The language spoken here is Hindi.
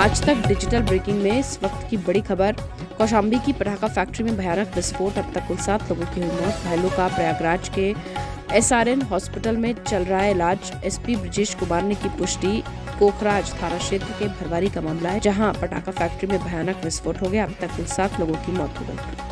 आज तक डिजिटल ब्रेकिंग में इस वक्त की बड़ी खबर। कोशाम्बी की पटाखा फैक्ट्री में भयानक विस्फोट, अब तक कुल 7 लोगों की हुई मौत। घायलों का प्रयागराज के एसआरएन हॉस्पिटल में चल रहा है इलाज। एसपी बृजेश कुमार ने की पुष्टि। कोखराज थाना क्षेत्र के भरवारी का मामला है, जहां पटाखा फैक्ट्री में भयानक विस्फोट हो गया, अब तक कुल 7 लोगों की मौत हो गई।